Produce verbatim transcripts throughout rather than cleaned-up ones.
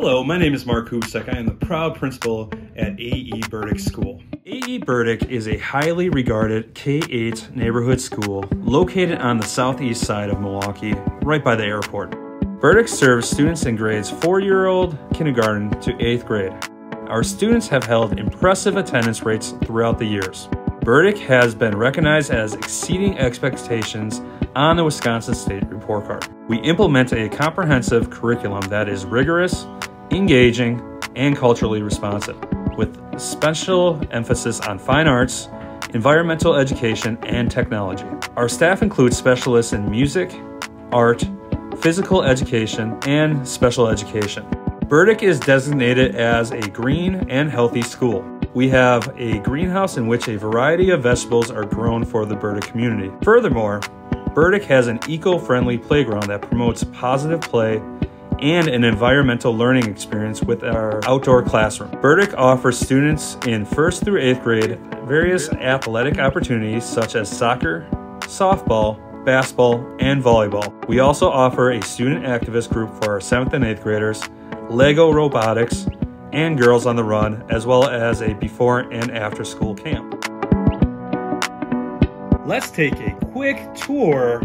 Hello, my name is Mark Kubsek. I am the proud principal at A E Burdick School. A E Burdick is a highly regarded K eight neighborhood school located on the southeast side of Milwaukee, right by the airport. Burdick serves students in grades four-year-old, kindergarten to eighth grade. Our students have held impressive attendance rates throughout the years. Burdick has been recognized as exceeding expectations on the Wisconsin State Report Card. We implement a comprehensive curriculum that is rigorous, engaging, and culturally responsive, with special emphasis on fine arts, environmental education, and technology. Our staff includes specialists in music, art, physical education, and special education. Burdick is designated as a green and healthy school. We have a greenhouse in which a variety of vegetables are grown for the Burdick community. Furthermore, Burdick has an eco-friendly playground that promotes positive play and an environmental learning experience with our outdoor classroom. Burdick offers students in first through eighth grade various athletic opportunities such as soccer, softball, basketball, and volleyball. We also offer a student activist group for our seventh and eighth graders, LEGO Robotics, and Girls on the Run, as well as a before and after school camp. Let's take a quick tour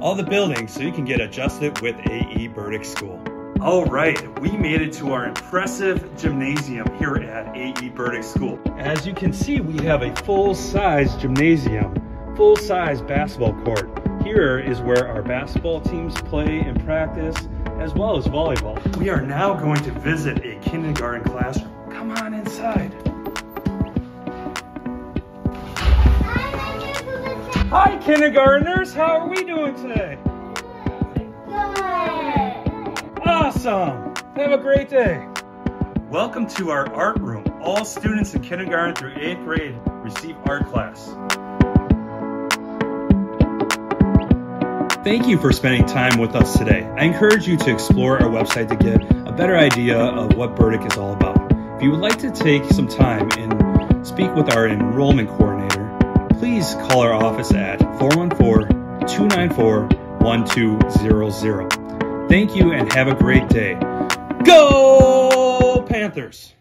all the buildings so you can get adjusted with A E Burdick School. All right, we made it to our impressive gymnasium here at A E Burdick School. As you can see, we have a full-size gymnasium, full-size basketball court. Here is where our basketball teams play and practice, as well as volleyball. We are now going to visit a kindergarten classroom. Come on inside. Hi, kindergartners. How are we doing today? Good. Awesome. Have a great day. Welcome to our art room. All students in kindergarten through eighth grade receive art class. Thank you for spending time with us today. I encourage you to explore our website to get a better idea of what Burdick is all about. If you would like to take some time and speak with our enrollment coordinator, please call our office at four one four, two nine four, one two zero zero. Thank you and have a great day. Go Panthers!